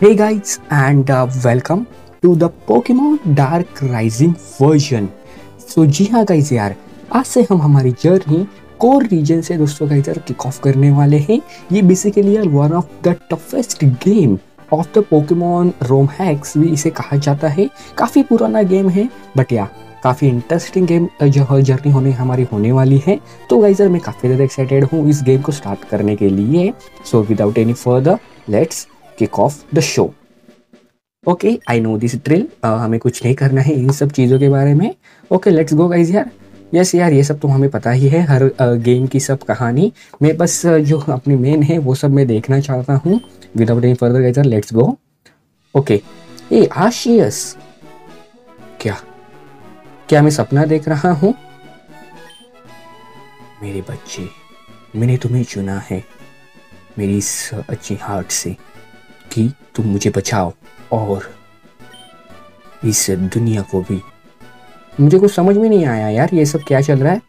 Hey guys and welcome to the Pokemon Dark Rising version। So जी हाँ guys यार, आज से हम हमारी जर्नी कोर रीजन से दोस्तों guys यार किक ऑफ करने वाले हैं। ये बेसिकली यार one of the toughest game of the Pokemon ROM hacks भी इसे कहा जाता है। काफ़ी पुराना गेम है बट या काफ़ी इंटरेस्टिंग गेम जो जर्नी हमारी होने वाली है। तो गाइस यार मैं काफ़ी ज़्यादा एक्साइटेड हूँ इस गेम को स्टार्ट करने के लिए। So without any further let's kick off the show. Okay I know this drill, हमें कुछ नहीं करना है इन सब चीज़ों के बारे में। ओके लेट्स गो गाइस यार। यस यार ये सब तो हमें पता ही है, हर गेम की सब कहानी। मैं बस जो अपनी मेन है वो सब मैं देखना चाहता हूँ। Without any further guys, let's go. Okay. Hey, Ashius. क्या मैं सपना देख रहा हूँ? मेरे बच्चे, मैंने तुम्हें चुना है मेरी इस अच्छी हार्ट से कि तुम मुझे बचाओ और इस दुनिया को भी। मुझे कुछ समझ में नहीं आया यार ये सब क्या चल रहा है।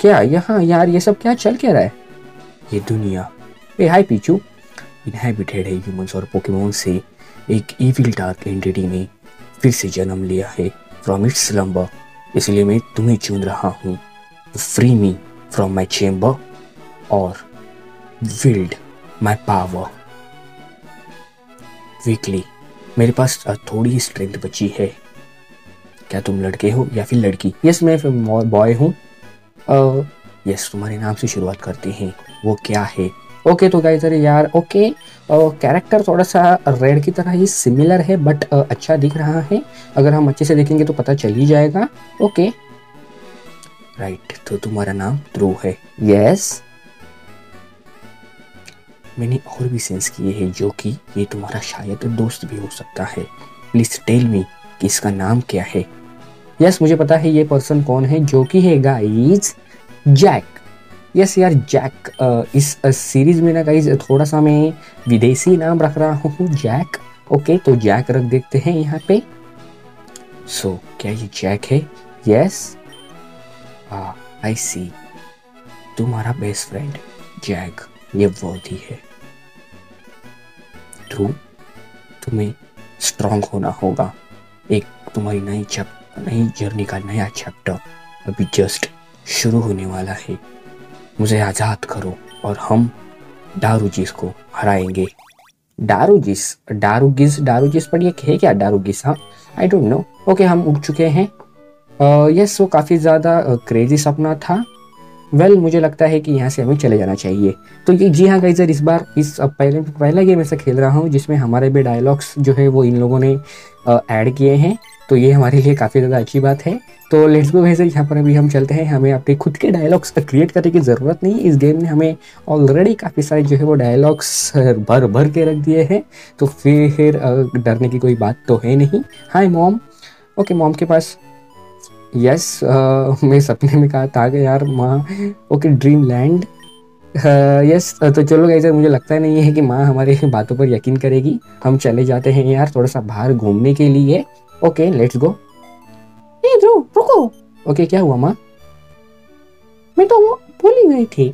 क्या यहाँ यार ये सब क्या चल क्या रहा है? ये दुनिया ए हाय पीछू इनहैबिटेड है ह्यूमंस और पोकेमॉन से। एक ईविल डार्क एंटिटी ने फिर से जन्म लिया है फ्रॉम इट्स स्लंबर। इसलिए मैं तुम्हें चुन रहा हूँ। Free me from my chamber और विल्ड माई पावर वीकली। मेरे पास थोड़ी ही स्ट्रेंथ बची है। क्या तुम लड़के हो या फिर लड़की? यस मैं बॉय हूँ। यस तुम्हारे नाम से शुरुआत करते हैं, वो क्या है? ओके तो गाइस यार ओके कैरेक्टर थोड़ा सा रेड की तरह ही सिमिलर है बट अच्छा दिख रहा है। अगर हम अच्छे से देखेंगे तो पता चल ही जाएगा। ओके राइट तो तुम्हारा नाम ध्रुव है। यस मैंने और भी सेंस किए हैं जो कि ये तुम्हारा शायद दोस्त भी हो सकता है। प्लीज टेल मी कि इसका नाम क्या है। यस मुझे पता है ये पर्सन कौन है जो कि है गाइस जैक। यस यार जैक इस सीरीज़ में ना गाइस थोड़ा सा मैं विदेशी नाम रख रहा हूँ जैक। ओके तो जैक रख देखते हैं यहाँ पे। सो क्या ये जैक है? यस आई सी तुम्हारा बेस्ट फ्रेंड जैक ये वर्दी है। तुम्हें स्ट्रांग होना होगा। एक तुम्हारी नई जर्नी का नया चैप्टर अभी जस्ट शुरू होने वाला है। मुझे आज़ाद करो और हम डारूजिस को हराएंगे। डारूजिस पर ये है क्या डारूजिस? हाँ आई डोंट नो। ओके हम उठ चुके हैं। यस वो काफ़ी ज़्यादा क्रेजी सपना था। वेल मुझे लगता है कि यहाँ से हमें चले जाना चाहिए। तो ये जी हाँ गाइस इस बार इस पहला गेम ऐसा खेल रहा हूँ जिसमें हमारे भी डायलॉग्स जो है वो इन लोगों ने ऐड किए हैं। तो ये हमारे लिए काफ़ी ज़्यादा अच्छी बात है। तो लेट्स गो गाइस यहाँ पर अभी हम चलते हैं। हमें अपने खुद के डायलॉग्स क्रिएट करने की ज़रूरत नहीं। इस गेम ने हमें ऑलरेडी काफ़ी सारे जो है वो डायलॉग्स भर के रख दिए हैं। तो फिर डरने की कोई बात तो है नहीं। Hi mom. ओके मॉम के पास। यस मैं सपने में कहा था कि यार माँ। Okay dream land. यस तो चलो गाइस मुझे लगता नहीं है कि माँ हमारी बातों पर यकीन करेगी। हम चले जाते हैं यार थोड़ा सा बाहर घूमने के लिए। ओके लेट्स गो। ए ध्रुव रुको। ओके क्या हुआ माँ? मैं तो वो भूल ही गई थी,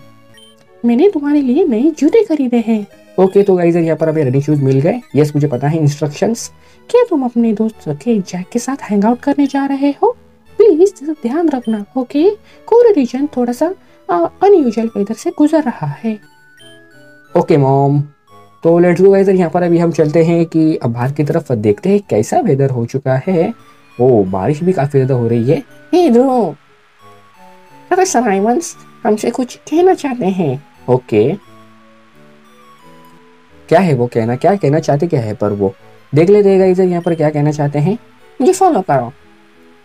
मैंने तुम्हारे लिए नए जूते खरीदे हैं। ओके तो गाइस यहाँ पर हमें रनिंग शूज मिल गए। यस मुझे पता है इंस्ट्रक्शंस। क्या तुम अपने दोस्त के जैक के साथ हैंग आउट करने जा रहे हो? प्लीज ध्यान रखना। ओके कोर रीजन थोड़ा सा अनयूजुअल वेदर से गुजर रहा है। Okay mom. तो लेट्स गो गाइस यहाँ पर अभी हम चलते हैं कि बाहर की तरफ देखते हैं कैसा वेदर हो चुका है। ओ बारिश भी काफी ज्यादा हो रही है। हे ध्रुव प्रोफेसर आइवन हमसे कुछ कहना चाहते हैं। ओके क्या है वो कहना? क्या कहना चाहते क्या है पर वो देख लेते हैं गाइस यहाँ पर क्या कहना चाहते हैं। मुझे फॉलो करो।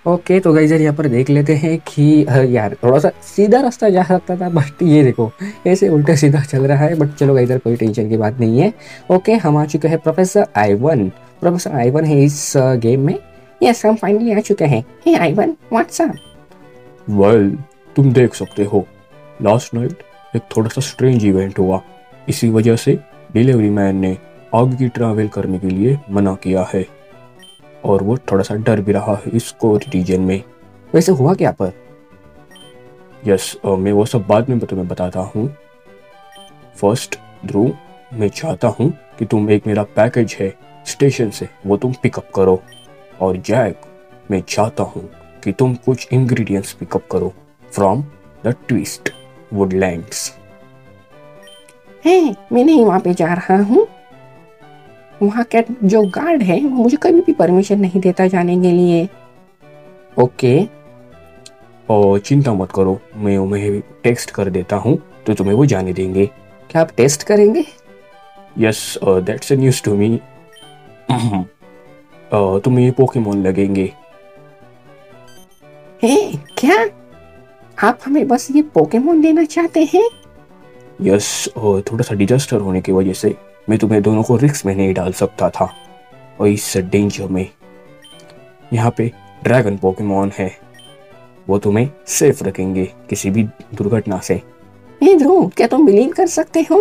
ओके तो गाइस यहाँ पर देख लेते हैं कि यार थोड़ा सा सीधा रास्ता जा सकता था बट ये देखो ऐसे उल्टा सीधा चल रहा है। बट चलो गाइस कोई टेंशन की बात नहीं है। ओके हम आ चुके हैं प्रोफेसर आइवन। प्रोफेसर आइवन है इस गेम में। यस हम फाइनली आ चुके हैं। Hey Ivan what's up? Well तुम देख सकते हो लास्ट नाइट एक थोड़ा सा स्ट्रेंज इवेंट हुआ। इसी वजह से डिलीवरी मैन ने आगे की ट्रैवल करने के लिए मना किया है और वो थोड़ा सा डर भी रहा है इस कोर रीजन में। वैसे हुआ क्या पर? यस मैं वो सब बाद में तुम्हें बताता हूँ। फर्स्ट ध्रुव, मैं चाहता हूँ कि तुम एक मेरा पैकेज है स्टेशन से वो तुम पिकअप करो। और जैक, मैं चाहता हूँ कि तुम कुछ इंग्रेडिएंट्स पिकअप करो फ्रॉम द ट्विस्ट वुडलैंड्स। हैं, मैं नहीं वहाँ पे जा रहा हूँ। वहाँ का जो गार्ड है वो मुझे कभी भी परमिशन नहीं देता जाने के लिए। ओके और चिंता मत करो, मैं उन्हें टेक्स्ट कर देता हूँ तो तुम्हें वो जाने देंगे। क्या आप टेस्ट करेंगे? Yes that's news to me. तुम्हें पोकेमॉन लगेंगे। हे, क्या आप हमें बस ये पोकेमॉन देना चाहते हैं? यस थोड़ा सा डिजास्टर होने की वजह से मैं तुम्हें दोनों को रिस्क में नहीं डाल सकता था और इस डेंजर में यहाँ पे ड्रैगन पोकेमॉन है वो तुम्हें सेफ रखेंगे किसी भी दुर्घटना से। ये ध्रुव, क्या तुम बिलीव कर सकते हो,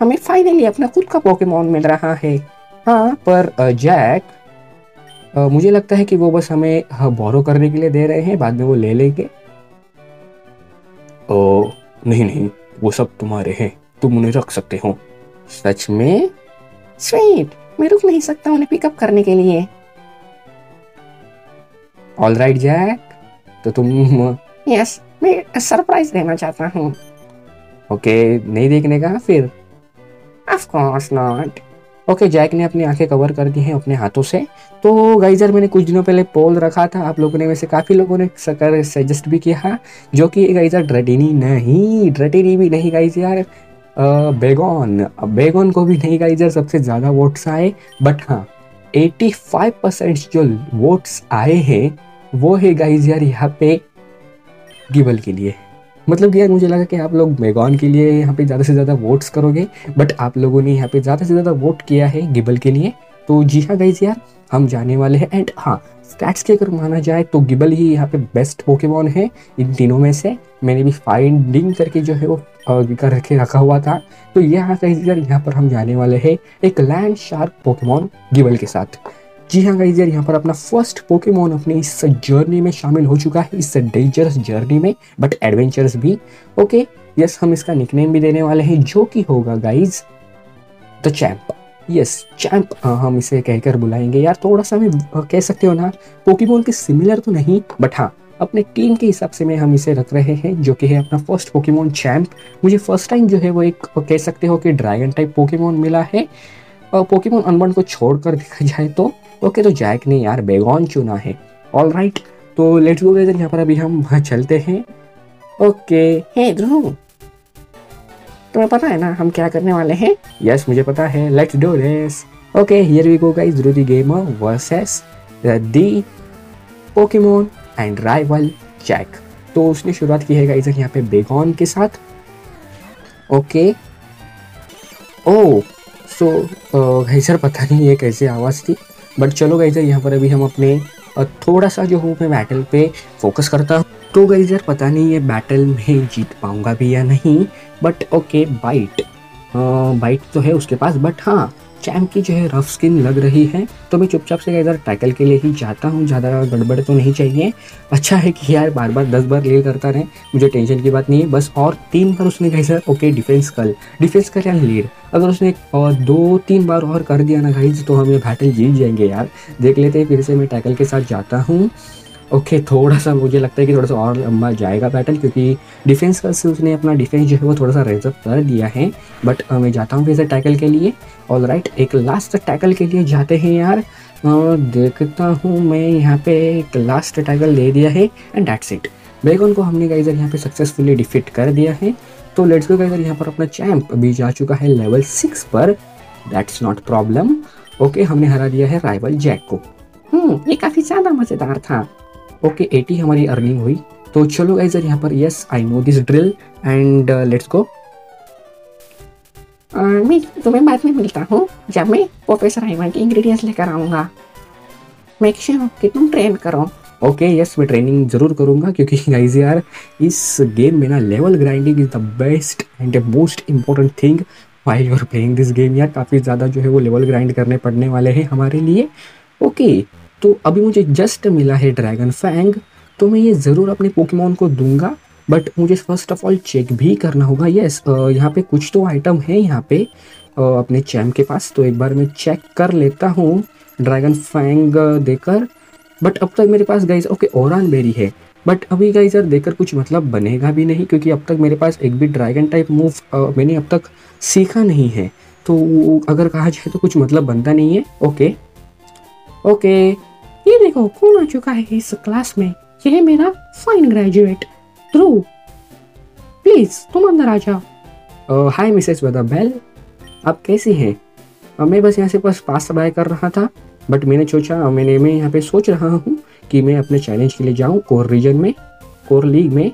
हमें फाइनली अपना खुद का पोकेमॉन मिल रहा है। हाँ पर जैक, मुझे लगता है कि वो बस हमें बोरो करने के लिए दे रहे हैं, बाद में वो ले लेंगे। नहीं नहीं, वो सब तुम्हारे हैं, तुम उन्हें रख सकते हो। सच में? स्वीट, मैं रुक नहीं सकता उन्हें पिकअप करने के लिए। ऑलराइट जैक, तो तुम? यस, मैं सरप्राइज देना चाहता हूँ। ओके नहीं देखने का फिर? Of course not. Okay Jack ने अपनी आंखें कवर कर दी हैं अपने हाथों से। तो गाइजर, मैंने कुछ दिनों पहले पोल रखा था, आप लोगों ने, वैसे काफ़ी लोगों ने सजेस्ट भी किया, जो कि गाइजर ड्रटिनी भी नहीं गाइज यार, बेगॉन को भी नहीं गाइजर सबसे ज़्यादा वोट्स आए। बट हाँ 85% जो वोट्स आए हैं वो है गाइज यार यहाँ पे गिबल के लिए। मतलब कि यार मुझे लगा कि आप लोग बेगॉन के लिए यहाँ पे ज़्यादा से ज़्यादा वोट्स करोगे, बट आप लोगों ने यहाँ पे ज़्यादा से ज़्यादा वोट किया है गिबल के लिए। तो जी हाँ गाइज यार, हम जाने वाले हैं। एंड हाँ, स्टैट्स के अगर माना जाए तो गिबल ही यहाँ पे बेस्ट पोकेमॉन है इन तीनों में से। मैंने भी फाइंडिंग करके जो है वो करके रखा हुआ था। तो यहाँ गाइज यार, यहाँ पर हम जाने वाले हैं एक लैंड शार्क पोकेमॉन गिबल के साथ। जी हाँ गाइज यार, यहाँ पर अपना फर्स्ट पोकेमॉन अपनी इस जर्नी में शामिल हो चुका है, इस डेंजरस जर्नी में बट एडवेंचरस भी। ओके यस, हम इसका निकनेम भी देने वाले हैं जो कि होगा guys the champ. Yes champ हम इसे कहकर बुलाएंगे। यार थोड़ा सा मैं कह सकते हो ना, पोकेमॉन के सिमिलर तो नहीं बट हाँ अपने टीम के हिसाब से मैं हम इसे रख रहे हैं, जो कि है अपना फर्स्ट पोकेमॉन चैम्प। मुझे फर्स्ट टाइम जो है वो एक कह सकते हो कि ड्रैगन टाइप पोकेमॉन मिला है, पोकेमॉन अनबन को छोड़कर देखा जाए तो। ओके तो जैक ने यार बेगॉन चुना है। ऑल राइट तो लेट्स गो गाइस, यहाँ पर अभी हम चलते हैं। ओके हे ध्रुव, तुम्हें पता है ना हम क्या करने वाले हैं? यस मुझे पता है, let's do this. Okay here we go guys, DhruTheGamer versus the Pokemon and rival Jack. तो उसने शुरुआत की है गाइस यहाँ पे बेगॉन के साथ। ओके ओ सो गाइजर पता नहीं ये कैसी आवाज़ थी, बट चलो गाइजर यहाँ पर अभी हम अपने थोड़ा सा जो हूँ मैं बैटल पे फोकस करता हूँ। तो गाइजर पता नहीं ये बैटल में जीत पाऊँगा भी या नहीं, बट ओके बाइट तो है उसके पास, बट हाँ चैम्प की जो है रफ स्किन लग रही है। तो मैं चुपचाप से गाइजर टैकल के लिए ही जाता हूँ, ज़्यादा गड़बड़ तो नहीं चाहिए। अच्छा है कि यार बार बार 10 बार ले करता रहे, मुझे टेंशन की बात नहीं है बस। और 3 बार उसने गाइजर ओके डिफेंस कर यार लीड, अगर उसने 2-3 बार और कर दिया ना गाइज तो हम ये बैटल जीत जाएंगे यार। देख लेते हैं, फिर से मैं टैकल के साथ जाता हूँ। ओके थोड़ा सा मुझे लगता है कि थोड़ा सा और लंबा जाएगा बैटल, क्योंकि डिफेंस का से उसने अपना डिफेंस जो है वो थोड़ा सा रेजअप कर दिया है। बट मैं जाता हूँ फिर से टैकल के लिए। ऑल राइट एक लास्ट टैकल के लिए जाते हैं यार, देखता हूँ मैं यहाँ पे एक लास्ट टैकल दे दिया है एंड दैट्स इट। बेगॉन को हमने गाइजर यहाँ पे सक्सेसफुली डिफीट कर दिया है। तो लेट्स गो गाइजर, यहाँ पर अपना चैम्प भी जा चुका है लेवल 6 पर, दैट्स नॉट प्रॉब्लम। ओके हमने हरा दिया है राइवल जैक को। ये काफ़ी ज़्यादा मज़ेदार था। ओके 80 हमारी अर्निंग हुई। तो चलो गाइजर यहाँ पर, yes I know this drill and let's go. मैं तुम्हें बाद में मिलता हूँ जब मैं प्रोफेसर आइवन के इंग्रेडिएंट्स लेकर आऊँगा। मेक श्योर कि तुम ट्रेन करो। ओके यस मैं ट्रेनिंग ज़रूर करूँगा, क्योंकि गाइज यार इस गेम में ना level grinding is the best and the most important thing while you are playing this game. यार काफ़ी ज़्यादा जो है वो लेवल ग्राइंड करने पड़ने वाले हैं हमारे लिए। ओके तो अभी मुझे जस्ट मिला है ड्रैगन फैंग, तो मैं ये ज़रूर अपने पोकेमॉन को दूंगा। बट मुझे फर्स्ट ऑफ ऑल चेक भी करना होगा। यस, यहाँ पे कुछ तो आइटम है यहाँ पे अपने चैम्प के पास, तो एक बार मैं चेक कर लेता हूँ ड्रैगन फैंग देकर। बट अब तक मेरे पास गाइज ओके ओरान बेरी है, बट अभी गाइज यार देकर कुछ मतलब बनेगा भी नहीं, क्योंकि अब तक मेरे पास एक भी ड्रैगन टाइप मूव मैंने अब तक सीखा नहीं है, तो अगर कहा जाए तो कुछ मतलब बनता नहीं है। ओके ओके, ये देखो कौन आ चुका है इस क्लास में, यह है मेरा फाइन ग्रेजुएट ध्रुव, प्लीज़ तुम अंदर आ जाओ। हाय मिसेस बदा बेल, आप कैसी हैं? मैं बस यहाँ से बस पास बाय कर रहा था, बट मैं यहाँ पे सोच रहा हूँ कि मैं अपने चैलेंज के लिए जाऊँ कोर रीजन में, कोर लीग में।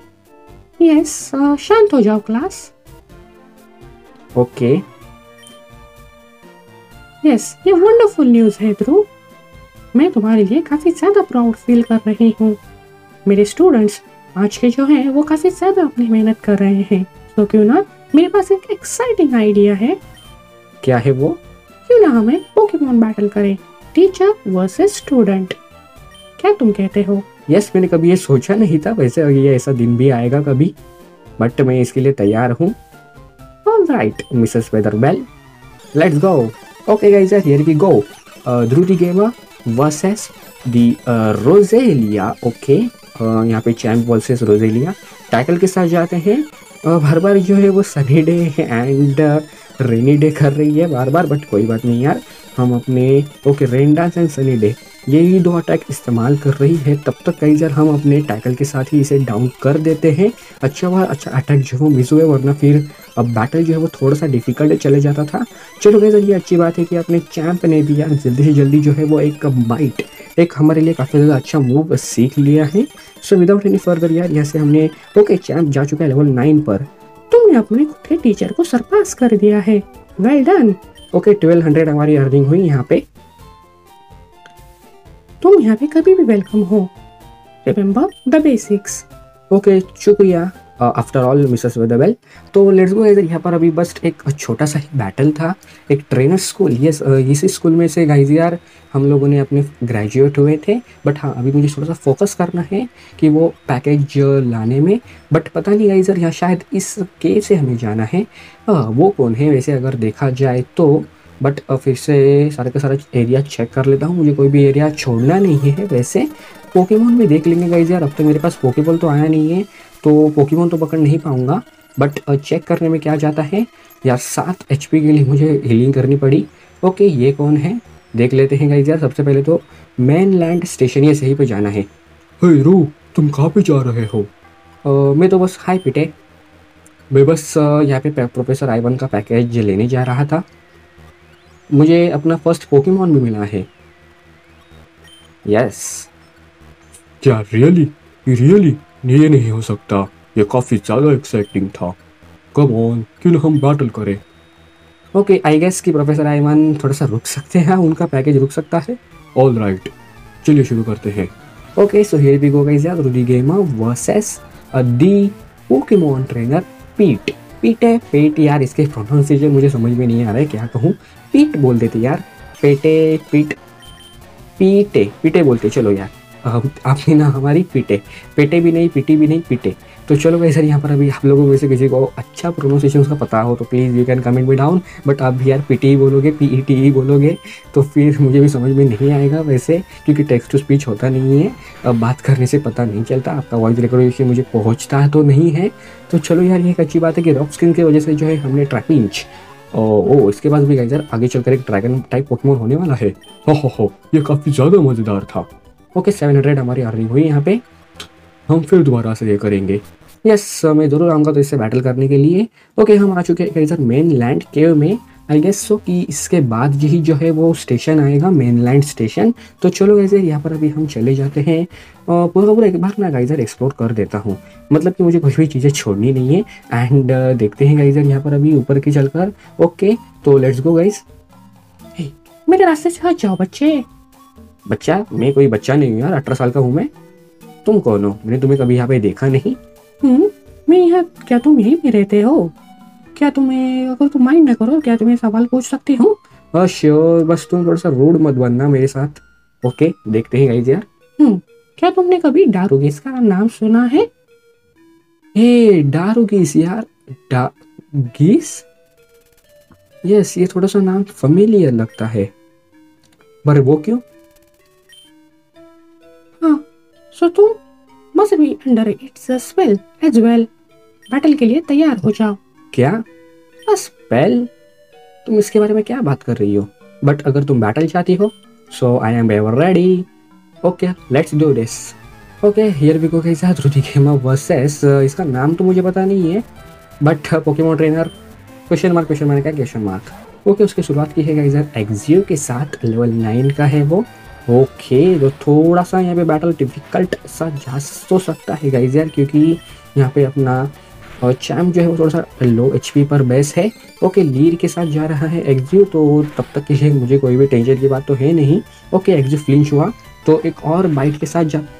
यस, शांत हो जाओ क्लास। ओके यस, ये वंडरफुल न्यूज़ है ध्रुव, मैं तुम्हारे लिए काफ़ी ज़्यादा प्राउड फील कर रही हूँ। मेरे स्टूडेंट्स आज के जो हैं वो काफ़ी ज़्यादा अपनी मेहनत कर रहे हैं, तो क्यों ना मेरे पास एक एक्साइटिंग आइडिया है। क्या है वो? क्यों ना हमें पोकेमॉन बैटल करें, टीचर वर्सेस स्टूडेंट, क्या तुम कहते हो? यस, मैंने कभी ये सोचा नहीं था वैसे, ये ऐसा दिन भी आएगा कभी, बट मैं इसके लिए तैयार हूँ। Alright Mrs Weatherbell, let's go. Okay guys, here we go, DhruTheGamer versus the Roselia. Okay, यहाँ पे चैम्प वर्सेस रोजेलिया टाइटल के साथ जाते हैं। बार बार जो है वो sunny day and rainy day कर रही है बार बार, बट कोई बात नहीं यार, हम अपने okay rain dance and sunny day यही दो अटैक इस्तेमाल कर रही है, तब तक कई बार हम अपने टाइटल के साथ ही इसे डाउन कर देते हैं। अच्छा हुआ अच्छा अटैक जो है वो मिस हुए, वरना फिर अब बैटल जो है वो थोड़ा सा डिफिकल्ट चले जाता था। चलो गए, ये अच्छी बात है कि अपने चैम्प ने भी यार जल्दी से जल्दी जो है वो एक माइट एक हमारे लिए काफ़ी ज़्यादा अच्छा मूव सीख लिया है। सो विदाउट एनी फर्दर यार, यहाँ से हमने ओके चैम्प जा चुका है लेवल 9 पर। तुमने अपने खुद के टीचर को सरपास कर दिया है, वेल डन। ओके 1200 हमारी अर्निंग हुई यहाँ पे। तुम यहाँ पे कभी भी वेलकम हो, रिमेंबर द बेसिक्स। ओके शुक्रिया आफ्टर ऑल मिसेस वेदरबेल। तो लेट्स गो, यहाँ पर अभी बस एक छोटा सा ही बैटल था, एक ट्रेनर स्कूल। यस, इसी स्कूल में से गाइज यार हम लोगों ने अपने ग्रेजुएट हुए थे, बट हाँ अभी मुझे थोड़ा सा फोकस करना है कि वो पैकेज लाने में, बट पता नहीं गाइज यार यहाँ शायद इस के से हमें जाना है। वो कौन है वैसे अगर देखा जाए तो, बट फिर से सारे का सारा एरिया चेक कर लेता हूँ, मुझे कोई भी एरिया छोड़ना नहीं है। वैसे पोकेमॉन में देख लेंगे गाइज यार, अब तो मेरे पास पोकेबॉल तो आया नहीं है, तो पोकेमॉन तो पकड़ नहीं पाऊँगा, बट चेक करने में क्या जाता है यार। 7 HP के लिए मुझे हीलिंग करनी पड़ी। ओके ये कौन है देख लेते हैं गाइज यार। सबसे पहले तो मेन लैंड स्टेशन, ये सही पे जाना है। हे रू, तुम कहाँ पे जा रहे हो? मैं तो बस हाई पिटे, मैं बस यहाँ पे प्रोफेसर आइवन का पैकेज लेने जा रहा था, मुझे अपना फर्स्ट पोकेमॉन भी मिला है। यस क्या रियली? ये नहीं हो सकता, ये काफ़ी ज़्यादा एक्साइटिंग था। कम ऑन, क्यों ना हम बैटल करें। ओके आई गेस कि प्रोफेसर आइवन थोड़ा सा रुक सकते हैं, उनका पैकेज रुक सकता है। ऑल राइट, चलिए शुरू करते हैं। Okay so here we go guys, DhruTheGamer versus the Pokemon trainer Pete. पीटे पेट यार, इसके प्रोनाउंसिएशन मुझे समझ में नहीं आ रहा है, क्या कहूँ, पीट बोल देते यार, पेटे पीट पीटे पीटे बोलते। चलो यार आपने ना हमारी पीटे पेटे भी नहीं, पीटी भी नहीं, पीटे। तो चलो भाई सर, यहाँ पर अभी आप लोगों में से किसी को अच्छा प्रोनाउंसिएशन उसका पता हो तो please you can comment me down, but आप भी यार पीटी ही बोलोगे, PETE बोलोगे, तो फिर मुझे भी समझ में नहीं आएगा वैसे, क्योंकि टेक्स्ट टू स्पीच होता नहीं है, अब बात करने से पता नहीं चलता आपका वॉइस रिकॉग्निशन मुझे पहुँचता तो नहीं है। तो चलो यार ये एक अच्छी बात है कि रॉक स्किन की वजह से जो है हमने ट्रैपिंच ओ इसके बाद भी गाइस यार आगे चलकर एक ड्रैगन टाइप पोकेमॉन होने वाला है। हो ये काफ़ी ज़्यादा मज़ेदार था। ओके 700 हमारी अर्निंग हुई यहाँ पे। हम फिर दोबारा से ये करेंगे। यस मैं ज़रूर आऊँगा तो इससे बैटल करने के लिए। ओके हम आ चुके हैं मेन लैंड केव में आई गेस सो, कि इसके बाद यही जो है वो स्टेशन आएगा मेन लैंड स्टेशन। तो चलो गाइस यहाँ पर अभी हम चले जाते हैं, पूरा एक बार ना गाइस एक्सप्लोर कर देता हूँ, मतलब कि मुझे कुछ भी चीज़ें छोड़नी नहीं है। एंड देखते हैं गाइस यहाँ पर अभी ऊपर की चलकर। ओके तो लेट्स गो गाइस। मेरे रास्ते से हट जाओ बच्चे। बच्चा? मैं कोई बच्चा नहीं हूँ यार, 18 साल का हूँ मैं। तुम कौन हो? मैंने तुम्हें कभी यहाँ पे देखा नहीं। मैं यहाँ, क्या तुम यहीं पे रहते हो? क्या तुम्हें, अगर तुम माइंड ना करो, क्या तुम्हें सवाल पूछ सकती हूँ? श्योर, बस तुम थोड़ा सा रूड मत बनना मेरे साथ। ओके देखते हैं गाइस यार। क्या तुमने कभी डारुगेस का नाम सुना है? हे डारूगीस यार, गीस यस, ये थोड़ा सा नाम फैमिलियर लगता है, पर वो क्यों? हाँ, सो तुम must be under its spell as well. Battle के लिए तैयार हो जाओ। क्या स्पेल? तुम इसके बारे में क्या बात कर रही हो? बट अगर तुम बैटल चाहती हो so I am ever ready. Okay let's do this. Okay here we go guys, Dhru the gamer versus, इसका नाम तो मुझे पता नहीं है but Pokemon trainer question mark है क्वेश्चन मार्क। ओके उसकी शुरुआत की है गाइस एक्सियो के साथ, लेवल 9 का है वो। ओके तो थोड़ा सा यहाँ पे बैटल डिफिकल्ट सा जा सकता है गाइस यार, क्योंकि यहाँ पे अपना और चैम्प जो है वो थोड़ा सा लो एचपी पर बेस है। ओके लीर के साथ जा रहा है एक्सियो, तो तब तक के लिए मुझे कोई भी टेंशन की बात तो है नहीं। ओके एक्सियो फ्लिंच हुआ, तो एक और बाइट के साथ जाता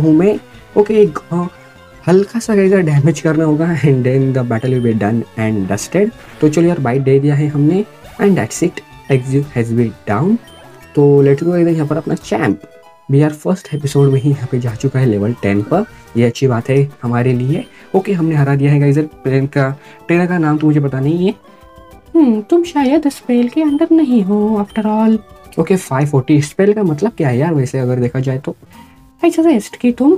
हूँ मैं। ओके एक हल्का सा गैर डैमेज करना होगा and then the battle will be done and dusted. तो चलो यार बाइट दे दिया है हमने and that's it, Axew has been down. तो लेट्स गो यहाँ पर अपना चैम्प भी यार फर्स्ट एपिसोड में ही यहाँ पे जा चुका है लेवल 10 पर, ये अच्छी बात है हमारे लिए। ओके हमने हरा दिया है गाइस ट्रेनर का नाम तो मुझे पता नहीं है। तुम शायद स्पेल के अंदर नहीं हो आफ्टर ऑल। ओके 540 स्पेल का मतलब क्या है यार वैसे अगर देखा जाए तो? आई सजेस्ट कि तुम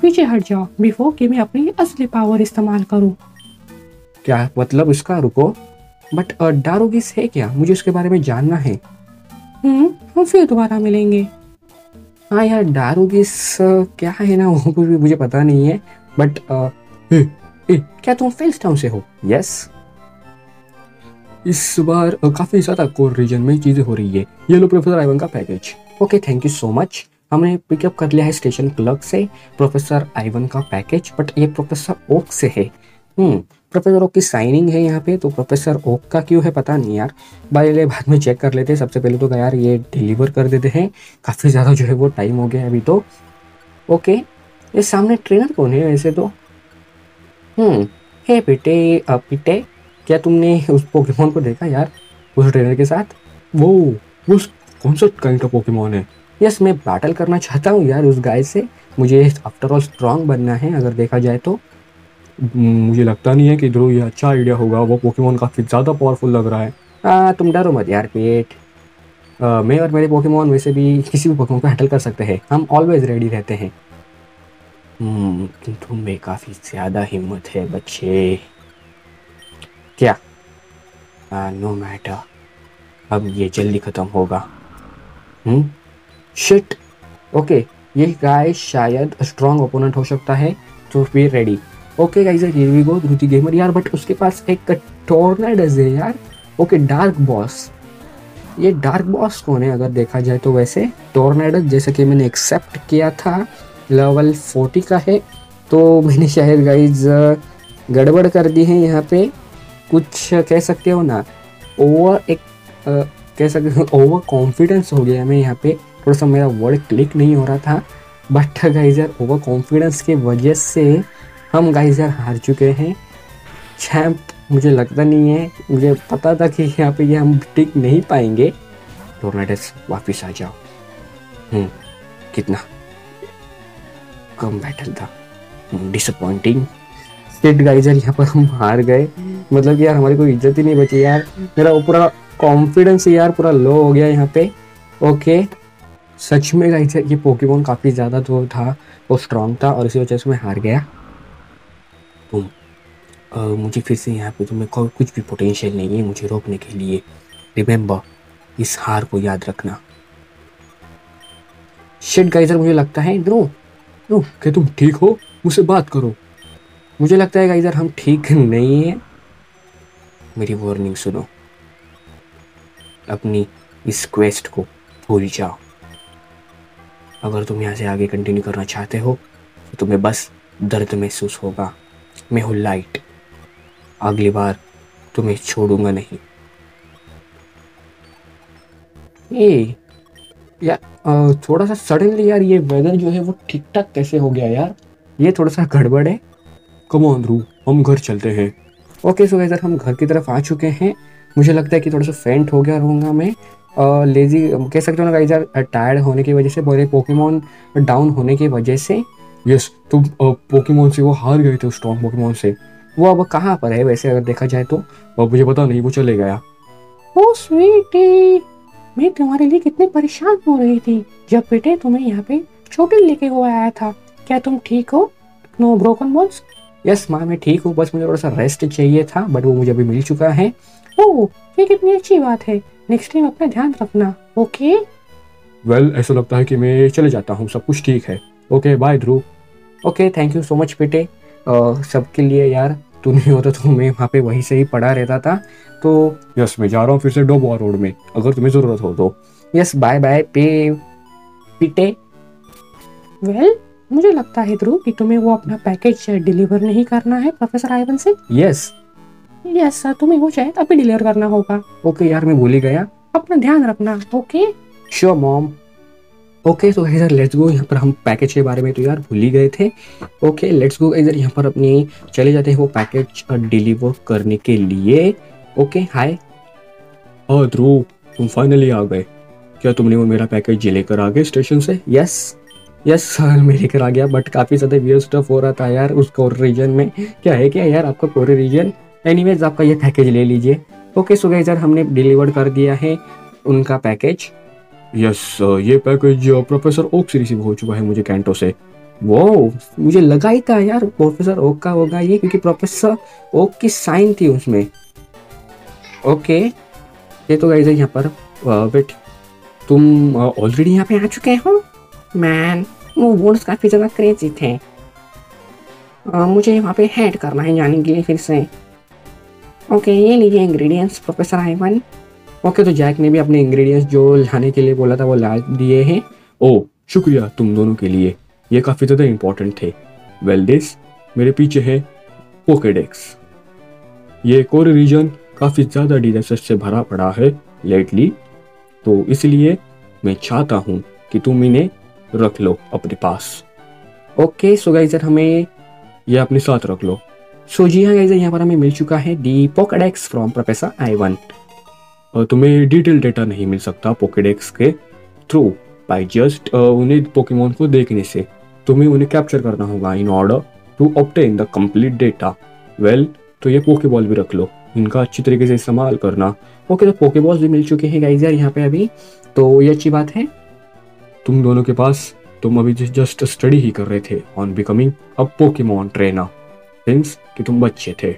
पीछे हट जाओ बिफोर कि मैं अपनी असली पावर इस्तेमाल करूँ। क्या मतलब इसका? रुको बट डारूगीस है क्या? मुझे उसके बारे में जानना है। हम फिर दोबारा मिलेंगे। हाँ यार डारूगीस क्या है ना वो भी मुझे पता नहीं है बट क्या तुम फेल्स टाउन से हो? यस। इस बार काफ़ी ज़्यादा कोर रीजन में चीज़ें हो रही है। ये लो प्रोफेसर आइवन का package. Okay thank you so much, हमने पिकअप कर लिया है स्टेशन क्लर्क से प्रोफेसर आइवन का पैकेज, बट ये प्रोफेसर ओक से है। प्रोफेसर ओक की साइनिंग है यहाँ पे, तो प्रोफेसर ओक का क्यों है पता नहीं यार, बारे बाद में चेक कर लेते हैं। सबसे पहले तो यार ये डिलीवर कर देते हैं, काफ़ी ज़्यादा जो है वो टाइम हो गया अभी तो। ओके ये सामने ट्रेनर कौन है वैसे तो? हे पिटे, क्या तुमने उस पोकेमॉन को देखा यार उस ट्रेनर के साथ? वो उस कौन सा काइंड ऑफ पोकेमॉन है? यस मैं बैटल करना चाहता हूँ यार उस गाय से, मुझे आफ्टर ऑल स्ट्रांग बनना है अगर देखा जाए तो। मुझे लगता नहीं है कि ध्रुव ये अच्छा आइडिया होगा, वो पोकेमॉन काफ़ी ज़्यादा पावरफुल लग रहा है। तुम डरो मत यार पेट, मैं और मेरे पोकेमॉन वैसे भी किसी भी पोकेमॉन को हैंडल कर सकते हैं, हम ऑलवेज रेडी रहते हैं। तुम में काफ़ी ज़्यादा हिम्मत है बच्चे। क्या? नो मैटर, अब ये जल्दी ख़त्म होगा। शिट। ओके ये गाय शायद स्ट्रॉन्ग ओपोनेंट हो सकता है, तो be ready. Okay guys here we go Dhru the gamer यार, बट उसके पास एक टॉर्नाडस है यार। ओके डार्क बॉस, ये डार्क बॉस कौन है अगर देखा जाए तो? वैसे टॉर्नाडस जैसे कि मैंने एक्सेप्ट किया था लेवल 40 का है, तो मैंने शायद गाइज गड़बड़ कर दी है यहाँ पे, कुछ कह सकते हो ना ओवर कॉन्फिडेंस हो गया मैं यहाँ पे, थोड़ा सा मेरा वर्ड क्लिक नहीं हो रहा था बट गाइज यार ओवर कॉन्फिडेंस की वजह से हम गाइज यार हार चुके हैं चैम्प। मुझे लगता नहीं है, मुझे पता था कि यहाँ पे ये हम टिक नहीं पाएंगे। टोर्नाडस वापस आ जाओ। कितना कम बैटल था, डिसअपॉइंटिंग। फिर गाइज यार यहाँ पर हम हार गए, मतलब कि यार हमारी कोई इज्जत ही नहीं बची यार, मेरा पूरा कॉन्फिडेंस यार पूरा लो हो गया यहाँ पे। ओके सच में गाइज यार ये पोकेमॉन काफ़ी ज़्यादा जो था वो स्ट्रॉन्ग था और इसी वजह से मैं हार गया। मुझे फिर से यहाँ पे तुम्हें कुछ भी पोटेंशियल नहीं है मुझे रोकने के लिए। रिमेंबर इस हार को याद रखना। शिट गाइजर मुझे लगता है ध्रुव कि तुम ठीक हो, मुझसे बात करो। मुझे लगता है गाइजर हम ठीक नहीं है, मेरी वार्निंग सुनो, अपनी इस क्वेस्ट को भूल जाओ। अगर तुम यहाँ से आगे कंटिन्यू करना चाहते हो तो तुम्हें बस दर्द महसूस होगा। मैं हूँ लाइट, अगली बार तुम्हें छोड़ूंगा नहीं। ए यार थोड़ा सा सडनली यार ये वेदर जो है वो ठीक ठाक कैसे हो गया यार, ये थोड़ा सा गड़बड़ है। कम ऑन ध्रुव हम घर चलते हैं। ओके सो गाइस हम घर की तरफ आ चुके हैं, मुझे लगता है कि थोड़ा सा फेंट हो गया रहूँगा मैं, लेजी कह सकते हो ना गाइस यार, टायर्ड होने की वजह से, बड़े पोकेमॉन डाउन होने की वजह से। यस, तुम पोकेमोन से वो हार गए थे, स्ट्रॉन्ग पोकेमोन से। वो अब कहाँ पर है वैसे अगर देखा जाए तो? अब मुझे पता नहीं, वो चले गया। ओ स्वीटी, मैं तुम्हारे लिए कितनी परेशान हो रही थी जब बेटे तुम्हें यहाँ पे छोटे लेके हुआ आया था। क्या तुम ठीक हो? No broken bones? यस माँ, मैं ठीक हूँ, बस मुझे थोड़ा सा रेस्ट चाहिए था, बट वो मुझे अभी मिल चुका है। ओह, ये कितनी अच्छी बात है। नेक्स्ट टाइम अपना ध्यान रखना, ओके? वेल, ऐसा लगता है कि मैं चले जाता हूँ, सब कुछ ठीक है। Okay bye Dhruv. Okay, thank you so much बेटे सबके लिए। यार तू नहीं होता तो मैं वहाँ पे वहीं से ही पड़ा रहता था। तो यस, मैं जा रहा हूँ फिर से डोबा रोड में, अगर तुम्हें ज़रूरत हो तो। Yes, bye bye Pete. Well, मुझे लगता है ध्रुव कि तुम्हें वो अपना पैकेज डिलीवर नहीं करना है प्रोफेसर आइवन से। यस यस सर, तुम्हें वो शायद अभी डिलीवर करना होगा। ओके यार, मैं भूल ही गया। अपना ध्यान रखना, ओके? Sure mom. ओके तो इधर लेट्स गो। यहाँ पर हम पैकेज के बारे में तो यार भूल ही गए थे। ओके लेट्स गो, इधर यहाँ पर अपने चले जाते हैं वो पैकेज डिलीवर करने के लिए। Okay hi. और ध्रुव, तुम फाइनली आ गए। क्या तुमने वो मेरा पैकेज लेकर आ गए स्टेशन से? यस यस सर, मैं लेकर आ गया, बट काफ़ी ज़्यादा वियर स्टफ हो रहा था यार उस कोर रीजन में। क्या है क्या यार आपका कोर रीजन? एनीवेज, आपका ये पैकेज ले लीजिए। ओके सो गाइस, हमने डिलीवर कर दिया है उनका पैकेज। यस ये पैकेज प्रोफेसर ओक से रिसीव हो चुका है मुझे कैंटो से। वो मुझे लगा ही था यार प्रोफेसर ओक का होगा ये, क्योंकि प्रोफेसर ओक की साइन थी उसमें। ओके ये तो गाइस यहाँ पर वेट, तुम ऑलरेडी यहाँ पे आ चुके हो? मैन, वो वर्ड्स काफ़ी ज़्यादा क्रेजी थे। मुझे वहाँ पे हेड करना है जाने के लिए फिर से। ओके ये लीजिए इंग्रेडिएंट्स प्रोफेसर आइवन। ओके तो जैक ने भी अपने इंग्रेडिएंट्स जो लाने के लिए बोला था वो ला दिए हैं। ओह शुक्रिया तुम दोनों के लिए, ये काफ़ी ज़्यादा इम्पोर्टेंट थे। वेल दिस, मेरे पीछे है पोकेडेक्स। ये कोर रीजन काफ़ी ज़्यादा डिजास्टर से भरा पड़ा है लेटली, तो इसलिए मैं चाहता हूँ कि तुम इन्हें रख लो अपने पास। ओके सो गाइस हमें यह अपने साथ रख लो। सो जी हाँ गाइस, यहाँ पर हमें मिल चुका है the Pokedex from professor Ivan. तुम्हें डिटेल डेटा नहीं मिल सकता पोकेडेक्स के थ्रू बाय जस्ट उन्हें पोकेमोन को देखने से। तुम्हें उन्हें कैप्चर करना होगा in order to obtain the complete data. Well तो ये पोकेबॉल भी रख लो, इनका अच्छी तरीके से इस्तेमाल करना। ओके तो पोकेबॉल्स भी मिल चुके हैं गाइस यार यहाँ पे अभी, तो ये अच्छी बात है तुम दोनों के पास। तुम अभी जस्ट स्टडी ही कर रहे थे on becoming a Pokemon trainer since कि तुम बच्चे थे।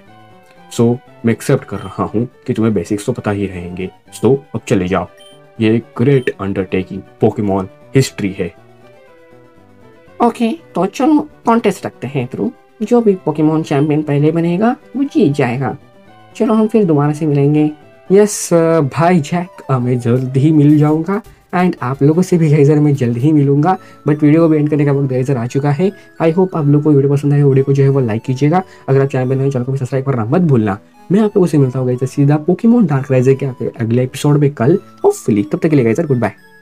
सो मैं एक्सेप्ट कर रहा हूँ कि तुम्हें बेसिक्स तो पता ही रहेंगे। सो अब चले जाओ, ये एक ग्रेट अंडरटेकिंग पोकेमॉन हिस्ट्री है। ओके तो चलो कॉन्टेस्ट रखते हैं थ्रू, जो भी पोकेमॉन चैंपियन पहले बनेगा वो जीत जाएगा। चलो हम फिर दोबारा से मिलेंगे। यस भाई जैक, मैं जल्द ही मिल जाऊँगा एंड आप लोगों से भी गाइजर मैं जल्द ही मिलूंगा। बट वीडियो को एंड करने का वक्त गाइजर आ चुका है। आई होप आप लोगों को वीडियो पसंद आए। वीडियो को जो है वो लाइक कीजिएगा। अगर आप चैनल पर नए, चैनल को सब्सक्राइब करना मत भूलना। मैं आप लोगों से मिलता हूँ गाइजर सीधा पोकेमॉन डार्क राइजिंग के अगले एपिसोड में कल होपफुली। तब तक के लिए गाइजर गुड बाय।